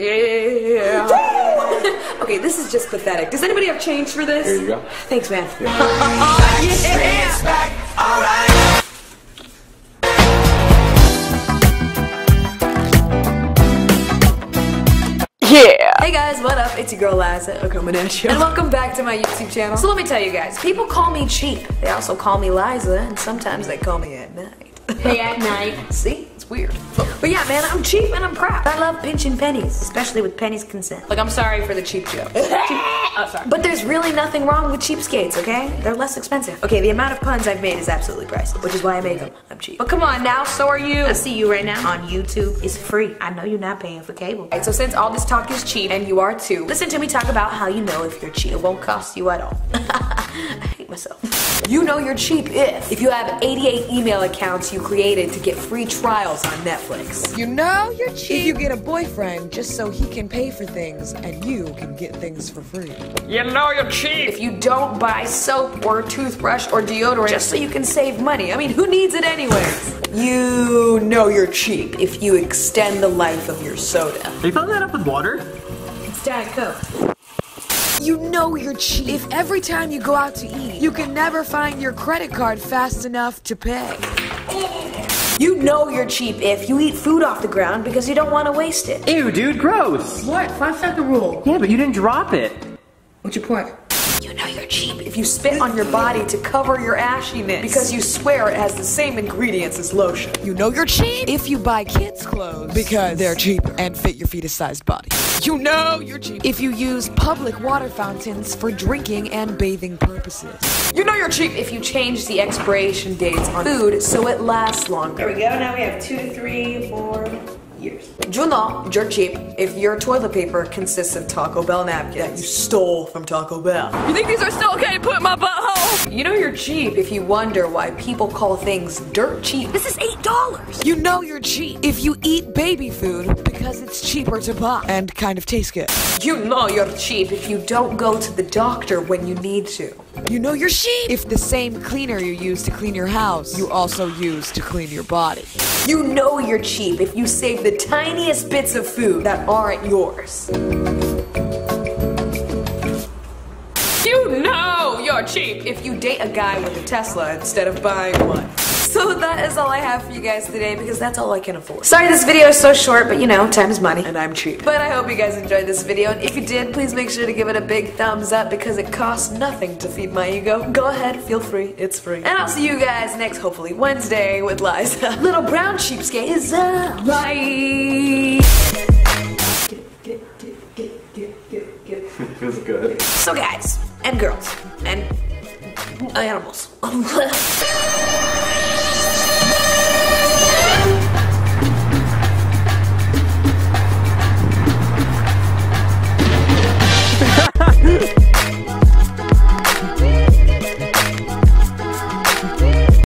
Yeah. Okay, this is just pathetic. Does anybody have change for this? Here you go. Thanks, man. Yeah. Oh, yeah. Back. All right. Yeah. Hey guys, what up? It's your girl Liza, coming at you. And welcome back to my YouTube channel. So let me tell you guys, people call me cheap. They also call me Liza, and sometimes they call me at night. Hey, at night. See? It's weird. But yeah, man, I'm cheap and I'm proud. I love pinching pennies, especially with pennies consent. Like, I'm sorry for the cheap joke. Oh, sorry. But there's really nothing wrong with cheapskates, okay? They're less expensive. Okay, the amount of puns I've made is absolutely priceless, which is why I made them. I'm cheap. But come on now, so are you. I see you right now on YouTube. It's free. I know you're not paying for cable. Alright, so since all this talk is cheap, and you are too, listen to me talk about how you know if you're cheap. It won't cost you at all. I hate myself. You know you're cheap if you have 88 email accounts you created to get free trials on Netflix. You know you're cheap if you get a boyfriend just so he can pay for things and you can get things for free. You know you're cheap if you don't buy soap or toothbrush or deodorant just so you can save money. I mean, who needs it anyways? You know you're cheap if you extend the life of your soda. Are you filling that up with water? It's Diet Coke. You know you're cheap if every time you go out to eat, you can never find your credit card fast enough to pay. You know you're cheap if you eat food off the ground because you don't want to waste it. Ew, dude, gross. What? 5-second rule. Yeah, but you didn't drop it. What's your point? You know you're cheap if you spit on your body to cover your ashiness because you swear it has the same ingredients as lotion. You know you're cheap if you buy kids' clothes because they're cheaper and fit your fetus-sized body. You know you're cheap if you use public water fountains for drinking and bathing purposes. You know you're cheap if you change the expiration dates on food so it lasts longer. There we go, now we have 2, 3, 4 years. You know you're cheap if your toilet paper consists of Taco Bell napkins that you stole from Taco Bell. You think these are still okay to put in my butthole? You know you're cheap if you wonder why people call things dirt cheap. This is $8. You know you're cheap if you eat baby food because it's cheaper to buy and kind of tastes good. You know you're cheap if you don't go to the doctor when you need to. You know you're cheap if the same cleaner you use to clean your house you also use to clean your body. You know you're cheap if you save the tiniest bits of food that aren't yours. You know you're cheap if you date a guy with a Tesla instead of buying one. So that is all I have for you guys today because that's all I can afford. Sorry this video is so short, but you know, time is money and I'm cheap. But I hope you guys enjoyed this video, and if you did, please make sure to give it a big thumbs up because it costs nothing to feed my ego. Go ahead, feel free, it's free. And I'll see you guys next, hopefully Wednesday, with Liza. Little brown cheapskate is up. Bye. Get it. Feels good. So guys, and girls, and animals.